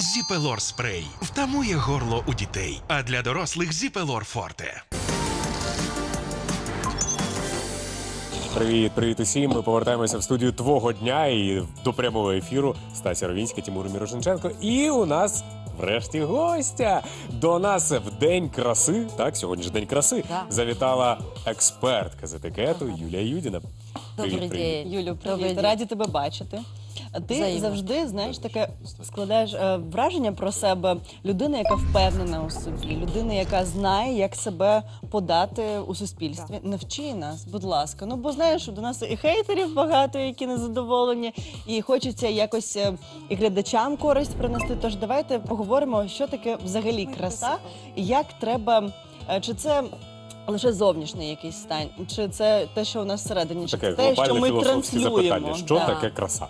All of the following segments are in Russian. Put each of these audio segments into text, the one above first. Зіпелор Спрей втамує горло у дітей, а для дорослих Зіпелор Форте. Привіт усім. Ми повертаємося в студію «Твого дня» і до прямого ефіру Стасія Ровинська, Тимур Мироженченко. І у нас врешті гостя. До нас в День краси, так, сьогодні ж День краси, завітала експертка з етикету Юлія Юдіна. Добрий день. Юлю, привіт. Раді тебе бачити. Ти завжди, знаєш, таке складаєш враження про себе людини, яка впевнена у собі, людини, яка знає, як себе подати у суспільстві. Навчи нас, будь ласка. Ну, бо знаєш, до нас і хейтерів багато, які незадоволені, і хочеться якось і глядачам користь принести. Тож давайте поговоримо, що таке взагалі краса, і як треба, чи це лише зовнішній якийсь стан, чи це те, що у нас всередині, чи це те, що ми транслюємо. Що таке краса?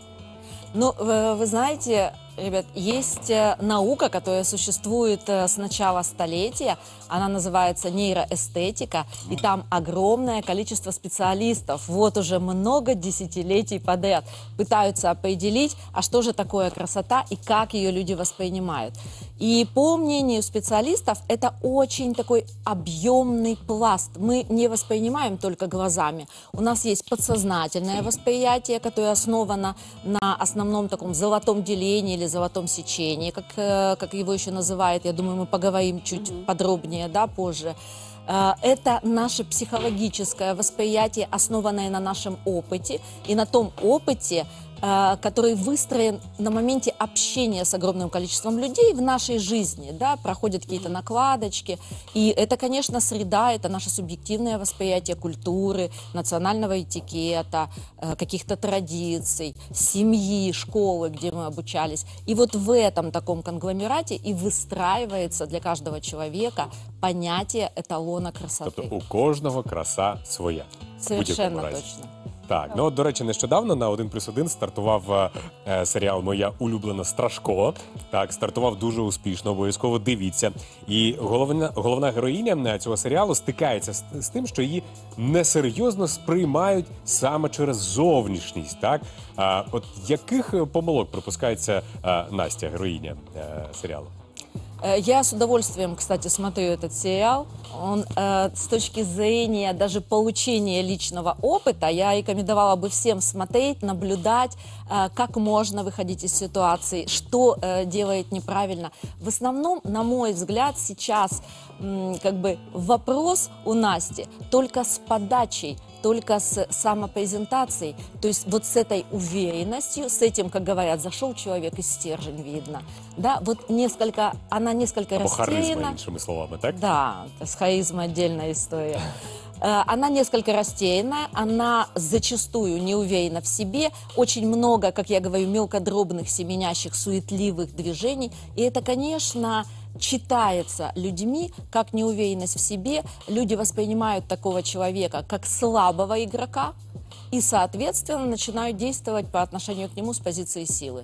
Ну, вы знаете, ребят, есть наука, которая существует с начала столетия, она называется нейроэстетика, и там огромное количество специалистов, вот уже много десятилетий подряд, пытаются определить, а что же такое красота и как ее люди воспринимают. И по мнению специалистов, это очень такой объемный пласт. Мы не воспринимаем только глазами. У нас есть подсознательное восприятие, которое основано на основном таком золотом делении или золотом сечении, как его еще называют. Я думаю, мы поговорим чуть подробнее, да, позже. Это наше психологическое восприятие, основанное на нашем опыте и на том опыте, который выстроен на моменте общения с огромным количеством людей в нашей жизни, да, проходят какие-то накладочки, и это, конечно, среда, это наше субъективное восприятие культуры, национального этикета, каких-то традиций, семьи, школы, где мы обучались. И вот в этом таком конгломерате и выстраивается для каждого человека понятие эталона красоты. Тобто у кожного краса своя. Совершенно точно. Так, ну от, до речі, нещодавно на 1+1 стартував серіал «Моя улюблена Страшко». Так, стартував дуже успішно, обов'язково дивіться. І головна героїня цього серіалу стикається з тим, що її несерйозно сприймають саме через зовнішність, так? От яких помилок припускається Настя, героїня серіалу? Я с удовольствием, кстати, смотрю этот сериал. Он с точки зрения даже получения личного опыта, я рекомендовала бы всем смотреть, наблюдать, как можно выходить из ситуации, что делает неправильно. В основном, на мой взгляд, сейчас как бы вопрос у Насти только с подачей, только с самопрезентацией, то есть вот с этой уверенностью, с этим, как говорят, зашел человек и стержень видно, да, вот несколько, она несколько растеряна. Харизма, іншими словами, так? Да, с харизмой отдельная история. Она несколько растерянная, она зачастую не уверена в себе, очень много, как я говорю, мелкодробных, семенящих, суетливых движений, и это, конечно, читается людьми как неуверенность в себе. Люди воспринимают такого человека как слабого игрока и, соответственно, начинают действовать по отношению к нему с позиции силы.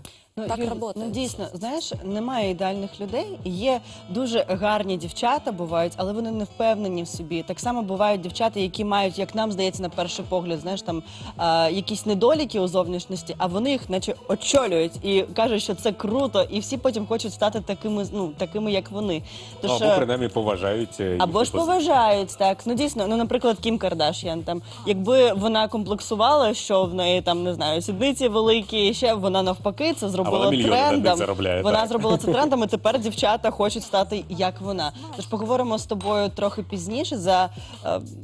Так працює. Дійсно, знаєш, немає ідеальних людей, є дуже гарні дівчата бувають, але вони не впевнені в собі. Так само бувають дівчата, які мають, як нам здається на перший погляд, знаєш, там якісь недоліки у зовнішності, а вони їх наче очолюють і кажуть, що це круто, і всі потім хочуть стати такими, ну, такими, як вони. Або, принаймні, поважають. Або ж поважають, так. Ну, дійсно, ну, наприклад, Кім Кардашьян, там, якби вона комплексувала, що в неї, там, не знаю, сідниці великі, і ще вона навпаки це зробила. Вона зробила це трендом, і тепер дівчата хочуть стати, як вона. Тож поговоримо з тобою трохи пізніше, за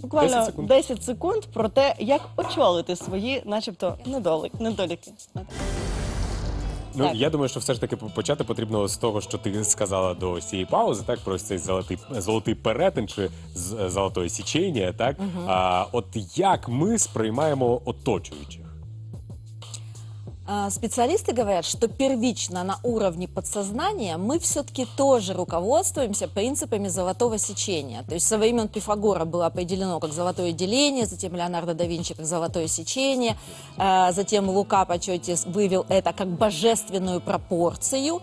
буквально 10 секунд, про те, як очолити свої, начебто, недоліки. Ну, я думаю, що все ж таки почати потрібно з того, що ти сказала до цієї паузи, так, про цей золотий перетин, чи золотое січення, так? От як ми сприймаємо оточуючих? Специалисты говорят, что первично на уровне подсознания мы все-таки тоже руководствуемся принципами золотого сечения. То есть со времен Пифагора было определено как золотое деление, затем Леонардо да Винчи как золотое сечение, затем Лука Пачоли вывел это как божественную пропорцию.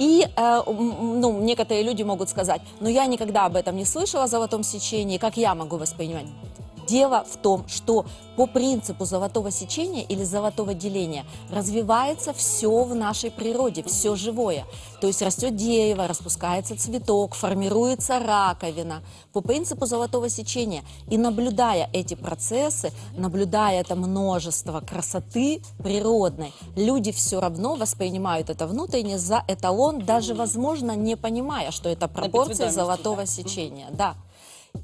И ну, некоторые люди могут сказать, но я никогда об этом не слышала, о золотом сечении, как я могу воспринимать? Дело в том, что по принципу золотого сечения или золотого деления развивается все в нашей природе, все живое. То есть растет дерево, распускается цветок, формируется раковина. По принципу золотого сечения. И наблюдая эти процессы, наблюдая это множество красоты природной, люди все равно воспринимают это внутренне за эталон, даже, возможно, не понимая, что это пропорция золотого сечения. Да.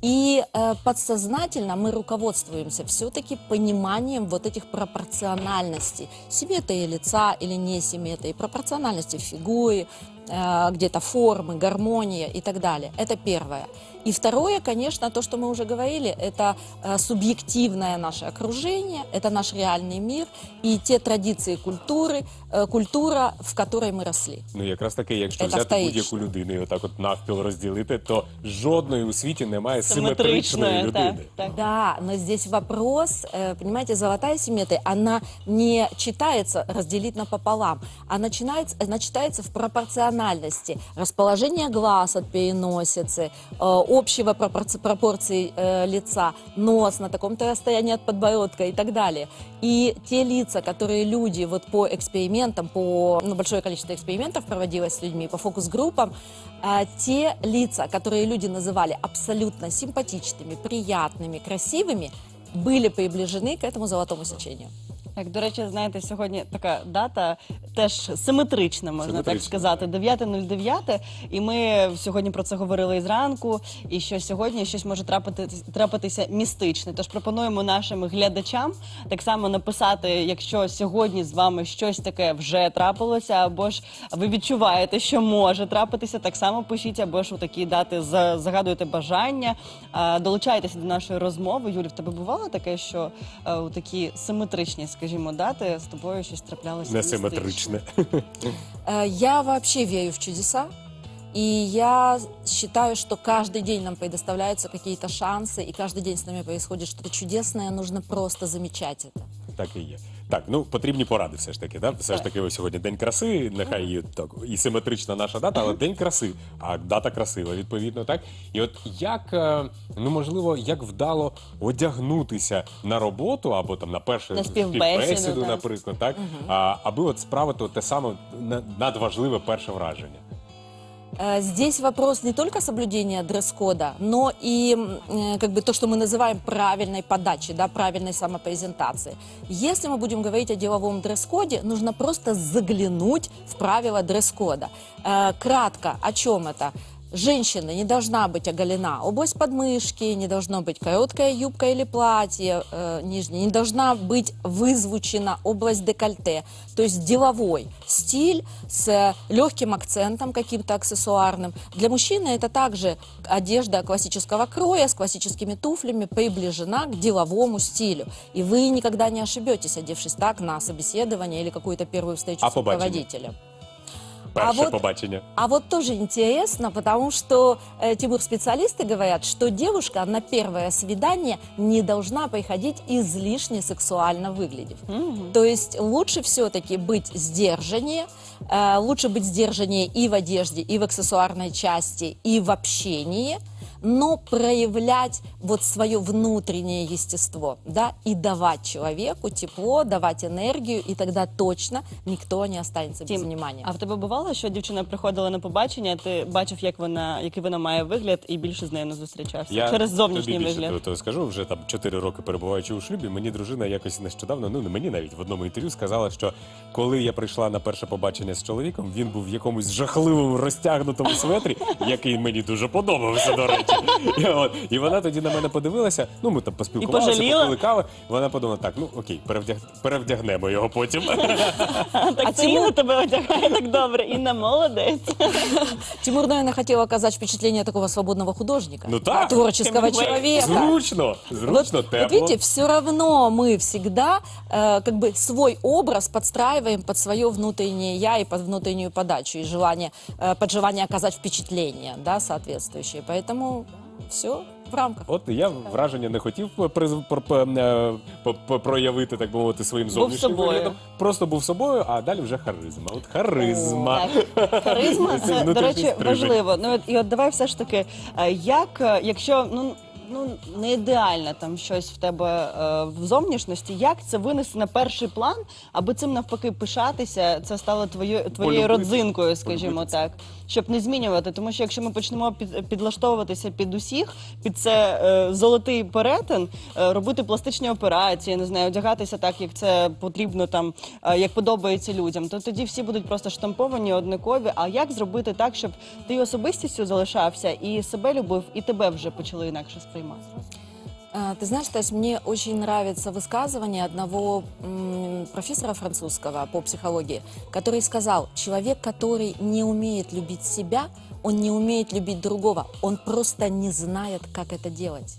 И подсознательно мы руководствуемся все-таки пониманием вот этих пропорциональностей. Симметрии лица или не симметрии, пропорциональности фигуры, где-то формы, гармония и так далее. Это первое. И второе, конечно, то, что мы уже говорили, это субъективное наше окружение, это наш реальный мир и те традиции культури, культура, в которой ми росли. Ну, якраз таки, якщо взяти будь-яку людину і отак от навпіл розділити, то жодної у світі немає симетричної людини. Да, но здесь вопрос, понимаете, золотая симметрия, она не читается разделить напополам, а она читается в пропорциональности, расположение глаз от переносицы, общего пропорции лица, нос на таком-то расстоянии от подбородка и так далее. И те лица, которые люди вот по экспериментам, по большое количество экспериментов проводилось с людьми, по фокус-группам, те лица, которые люди называли абсолютно симпатичными, приятными, красивыми, были приближены к этому золотому сечению. Так, до речі, знаєте, сьогодні така дата теж симетрична, можна так сказати, 9.09, і ми сьогодні про це говорили зранку, і що сьогодні щось може трапитися містичне. Тож пропонуємо нашим глядачам так само написати, якщо сьогодні з вами щось таке вже трапилося, або ж ви відчуваєте, що може трапитися, так само пишіть, або ж у такі дати загадуєте бажання, долучайтеся до нашої розмови. Юлі, в тебе бувало таке, що у такі симетричні, скажімо, дати з тобою щось траплялося несимметричне? Я вообще верю в чудеса. И я считаю, что каждый день нам предоставляются какие-то шансы, и каждый день с нами происходит что-то чудесное, нужно просто замечать это. Так и есть. Так, ну, потрібні поради все ж таки, да? Все ж таки, ось сьогодні День краси, нехай і, так, і симетрична наша дата, але День краси, а дата красива, відповідно, так? І от як, ну, можливо, як вдало одягнутися на роботу, або там на першу співбесіду, наприклад, так? Аби от справити те саме надважливе перше враження. Здесь вопрос не только соблюдения дресс-кода, но и как бы то, что мы называем правильной подачей, да, правильной самопрезентации. Если мы будем говорить о деловом дресс-коде, нужно просто заглянуть в правила дресс-кода. Кратко, о чем это? Женщина не должна быть оголена, область подмышки, не должно быть короткая юбка или платье нижнее, не должна быть вызвучена область декольте. То есть деловой стиль с легким акцентом каким-то аксессуарным. Для мужчины это также одежда классического кроя с классическими туфлями приближена к деловому стилю. И вы никогда не ошибетесь, одевшись так на собеседование или какую-то первую встречу с руководителем. А вот тоже интересно, потому что специалисты говорят, что девушка на первое свидание не должна приходить излишне сексуально выглядев. То есть лучше все-таки быть сдержаннее, лучше быть сдержаннее и в одежде, и в аксессуарной части, и в общении, но проявлять вот свое внутреннее естество, да, и давать человеку тепло, давать энергию, и тогда точно никто не останется без внимания. А в тебе бувало, що дівчина приходила на побачення, ти бачив, який вона має вигляд, і більше з нею не зустрічався через зовнішній вигляд? Я тобі більше скажу, вже там 4 роки перебуваючи у шлюбі, мені дружина якось нещодавно, ну не мені навіть, в одному інтерв'ю сказала, що коли я прийшла на перше побачення з чоловіком, він був в якомусь жахливому розтягнутому светрі, який мені дуже подобався, до речі. І вона тоді на мене подивилася, ну ми там поспілкувалися, покликали, вона подумала, так, ну окей, перевдягнемо його потім. Так Тимур тебе одягає так добре, Інна молодець. Тимур, наверное, хотів оказати впечатлення такого свободного художника, творческого человека. Зручно, зручно, тепло. Вот видите, все равно мы всегда как бы свой образ подстраиваем под свое внутреннее я и под внутреннюю подачу, и желание оказать впечатление, да, соответствующее. Поэтому все в рамках. От я враження не хотів проявити, так би мовити, своїм зовнішнім виглядом. Просто був собою, а далі вже харизма. От харизма. Харизма, до речі, важливо. І от давай все ж таки, якщо ну, не ідеальне там щось в тебе в зовнішності, як це винести на перший план, аби цим навпаки пишатися, це стало твоєю родзинкою, скажімо так, щоб не змінювати, тому що якщо ми почнемо підлаштовуватися під усіх, під це золотий перетин, робити пластичні операції, не знаю, одягатися так, як це потрібно там, як подобається людям, то тоді всі будуть просто штамповані, однакові, а як зробити так, щоб ти особистістю залишався і себе любив, і тебе вже почали інакше сприймати? Ты знаешь, Стась, мне очень нравится высказывание одного профессора французского по психологии, который сказал, человек, который не умеет любить себя, он не умеет любить другого, он просто не знает, как это делать.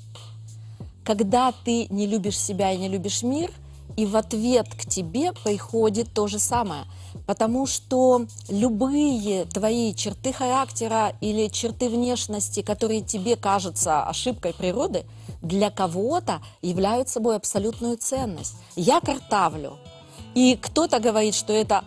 Когда ты не любишь себя и не любишь мир, и в ответ к тебе приходит то же самое. Потому что любые твои черты характера или черты внешности, которые тебе кажутся ошибкой природы, для кого-то являют собой абсолютную ценность. Я картавлю. И кто-то говорит, что это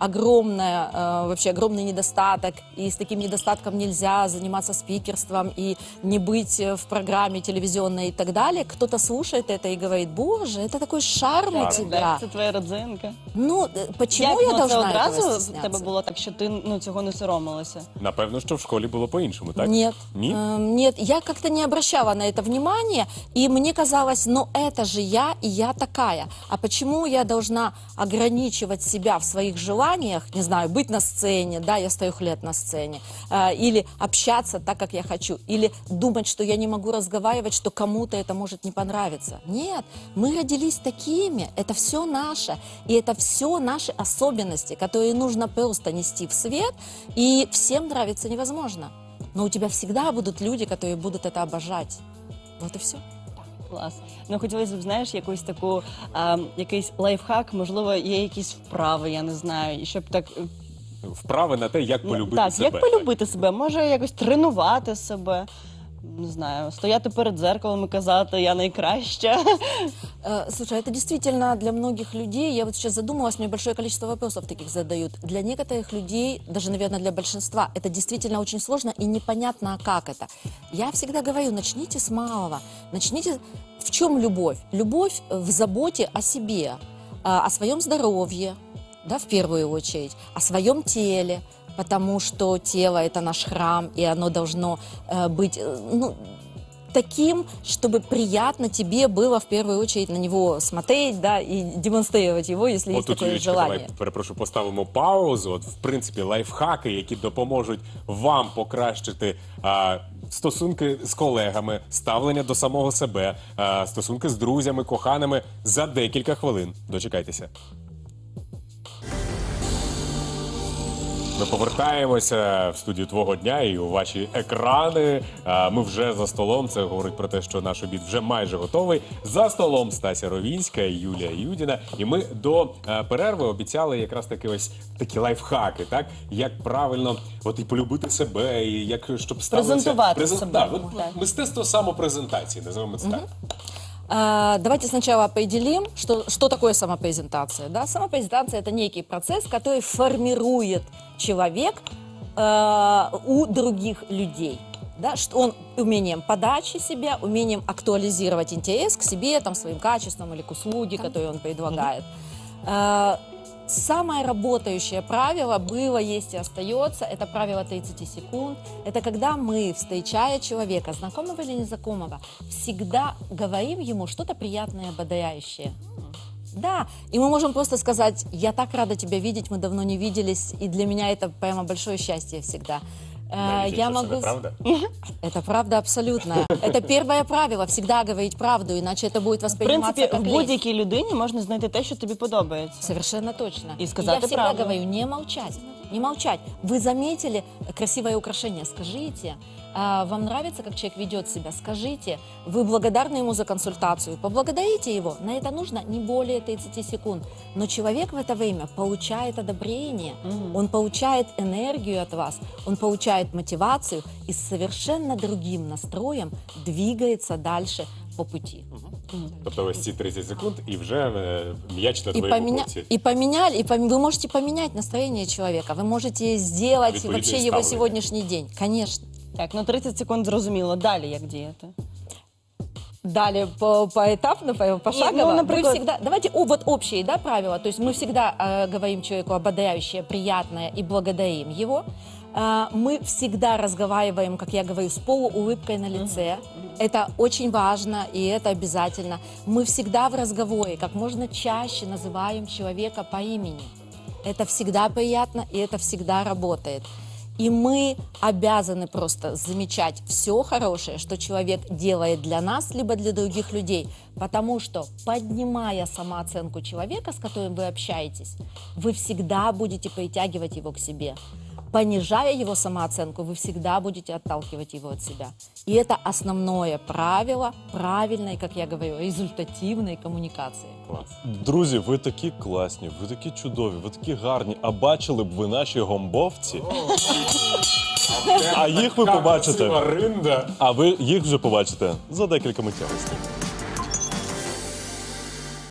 вообще огромный недостаток, и с таким недостатком нельзя заниматься спикерством, и не быть в программе телевизионной и так далее. Кто-то слушает это и говорит, боже, это такой шарм у тебя. Это твоя родзинка. Ну, почему я должна этого стесняться? Одразу в тебе было так, что ты цього не соромилася? Напевно, что в школе было по-иншему, так? Нет. Нет, я как-то не обращала на это внимания, и мне казалось, ну это же я, и я такая. А почему я должна ограничивать себя в своих желаниях, не знаю, быть на сцене, да, я стою лет на сцене, или общаться так, как я хочу, или думать, что я не могу разговаривать, что кому-то это может не понравиться. Нет, мы родились такими, это все наше, и это все наши особенности, которые нужно просто нести в свет, и всем нравится невозможно. Но у тебя всегда будут люди, которые будут это обожать. Вот и все. Клас. Ну, хотілося б, знаєш, якусь таку, якийсь лайфхак, можливо, є якісь вправи, я не знаю, щоб так... Вправи на те, як полюбити себе. Так, як полюбити себе, може якось тренувати себе, не знаю, стояти перед зеркалом і казати, я найкраща. Слушай, это действительно для многих людей, я вот сейчас задумалась, мне большое количество вопросов таких задают. Для некоторых людей, даже, наверное, для большинства, это действительно очень сложно и непонятно, как это. Я всегда говорю, начните с малого, начните... В чем любовь? Любовь в заботе о себе, о своем здоровье, да, в первую очередь, о своем теле, потому что тело – это наш храм, и оно должно быть... таким, чтобы приятно тебе было в первую очередь на него смотреть, да, и демонстрировать его, если есть такое желание. Давай, перепрошу, поставимо паузу. От, в принципі, лайфхаки, які допоможуть вам покращити стосунки з колегами, ставлення до самого себе, стосунки з друзями, коханими за декілька хвилин. Дочекайтеся. Ми повертаємося в студію «Твого дня» і у ваші екрани. Ми вже за столом, це говорить про те, що наш обід вже майже готовий. За столом Стася Ровінська і Юлія Юдіна. І ми до перерви обіцяли якраз таки ось такі лайфхаки, так? Як правильно от і полюбити себе, і як, щоб ставитися... Презентувати себе. Мистецтво самопрезентації, називаємо це так. Давайте сначала определим, что такое самопрезентация. Да? Самопрезентация – это некий процесс, который формирует человек у других людей. Да? Что он умением подачи себя, умением актуализировать интерес к себе, там, своим качествам или к услуге, которые он предлагает. Самое работающее правило было, есть и остается, это правило 30 секунд. Это когда мы, встречая человека, знакомого или незнакомого, всегда говорим ему что-то приятное, ободряющее. Да, и мы можем просто сказать, я так рада тебя видеть, мы давно не виделись, и для меня это прямо большое счастье всегда. Я могу... Правда? Это правда абсолютно. Это первое правило, всегда говорить правду, иначе это будет восприниматься как лесть. В принципе, в будь-якій людині можно знайти те, что тебе подобається. Совершенно точно. И сказать правду. Я всегда говорю, не молчать. Не молчать. Вы заметили красивое украшение? Скажите. Вам нравится, как человек ведет себя? Скажите. Вы благодарны ему за консультацию? Поблагодарите его. На это нужно не более 30 секунд. Но человек в это время получает одобрение. Он получает энергию от вас. Он получает мотивацию и с совершенно другим настроем двигается дальше по пути. Тобто ось ці 30 секунд і вже м'яч на твоєму боці. І поміняли, ви можете поміняти настроєння чоловіка, ви можете зробити взагалі його сьогоднішній день, звісно. Так, ну 30 секунд зрозуміло, далі як діяти? Далее поэтапно, пошагово. Ну, мы всегда, давайте вот общие, да, правила. То есть мы всегда говорим человеку ободряющее, приятное и благодарим его. Мы всегда разговариваем, как я говорю, с полуулыбкой на лице. Это очень важно и это обязательно. Мы всегда в разговоре как можно чаще называем человека по имени. Это всегда приятно и это всегда работает. И мы обязаны просто замечать все хорошее, что человек делает для нас, либо для других людей. Потому что, поднимая самооценку человека, с которым вы общаетесь, вы всегда будете притягивать его к себе. Понижая его самооценку, вы всегда будете отталкивать его от себя. И это основное правило правильной, как я говорю, результативной коммуникации. Друзі, ви такі класні, ви такі чудові, ви такі гарні. А бачили б ви наші гомбовці? А їх ви побачите. А ви їх вже побачите за декілька миттєвостей.